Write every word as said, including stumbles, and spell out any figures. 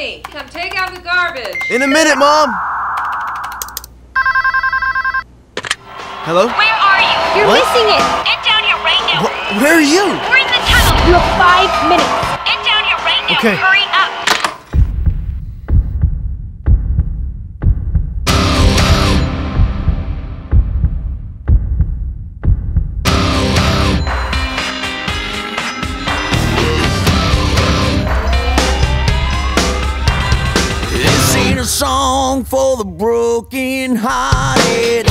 Tommy, come take out the garbage. In a minute, Mom. Hello? Where are you? You're what? Missing it. Get down here right now. Wh where are you? We're in the tunnel. You have five minutes. Get down here right now. Okay. Hurry up. Song for the broken hearted.